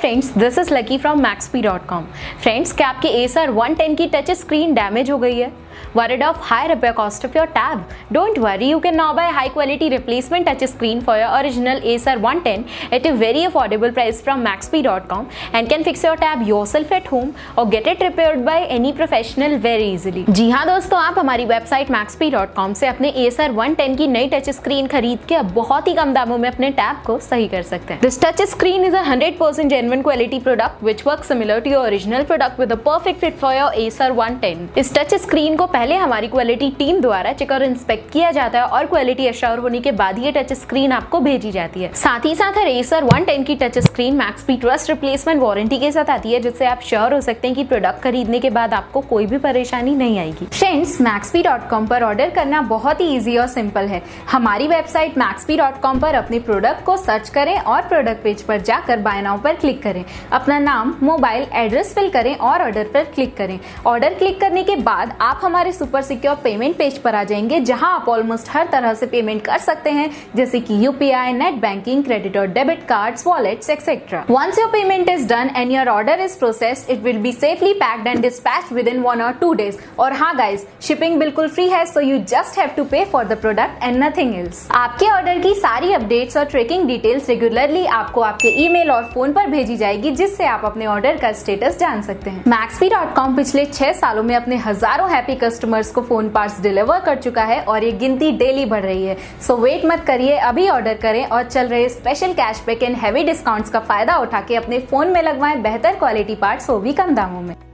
Friends, this is Lucky from Maxbhi.com। Friends, क्या आपके Acer One 10 की टच स्क्रीन डैमेज हो गई है? Worried of high repair cost of your tab? Don't worry, you can now buy high quality replacement touch screen for your original Acer One 10 at a very affordable price from Maxbhi.com and can fix your tab yourself at home or get it repaired by any professional very easily। जी हाँ दोस्तों, आप हमारी website Maxbhi.com से अपने Acer One 10 की नई touch screen खरीद के अब बहुत ही कम दामों में अपने टैब को सही कर सकते हैं। This touch screen is 100% genuine quality product which works similar to your original product with a perfect fit for your Acer One 10। इस टच स्क्रीन को पहले हमारी क्वालिटी टीम द्वारा चेक और इंस्पेक्ट किया जाता है और क्वालिटी एश्योर होने के बाद ही टच स्क्रीन आपको भेजी जाती है। साथ ही साथ Acer One 10 की touch screen Maxbhi trust replacement warranty के साथ आती है, जिससे आप श्योर हो सकते हैं कि प्रोडक्ट खरीदने के बाद आपको कोई भी परेशानी नहीं आएगी। फ्रेंड्स, Maxbhi.com पर ऑर्डर करना बहुत ही ईजी और सिंपल है। हमारी वेबसाइट Maxbhi.com पर अपने प्रोडक्ट को सर्च करें और प्रोडक्ट पेज पर जाकर बाय नाउ पर क्लिक करें, अपना नाम, मोबाइल, एड्रेस फिल करें और ऑर्डर पर क्लिक करें। ऑर्डर क्लिक करने के बाद आप हमारे सुपर सिक्योर पेमेंट पेज पर आ जाएंगे, जहां आप ऑलमोस्ट हर तरह से पेमेंट कर सकते हैं, जैसे कि यूपीआई, नेट बैंकिंग, क्रेडिट और debit cards, wallets etcetera. Once your payment is done and your order is processed, it will be safely packed and dispatched within 1 or 2 days। और हाँ गाइस, शिपिंग बिल्कुल free है, so you just have to pay for the product and nothing else. आपके order की सारी updates और tracking details regularly आपको आपके ईमेल और फोन पर भेजी जाएगी, जिससे आप अपने ऑर्डर का स्टेटस जान सकते हैं। Maxbhi.com पिछले 6 सालों में अपने हजारों हैप्पी कस्टमर्स को फोन पार्ट्स डिलीवर कर चुका है और ये गिनती डेली बढ़ रही है। सो वेट मत करिए, अभी ऑर्डर करें और चल रहे special cashback and heavy discounts का फायदा उठा के अपने फोन में लगवाएं बेहतर क्वालिटी पार्ट्स, वो भी कम दामों में।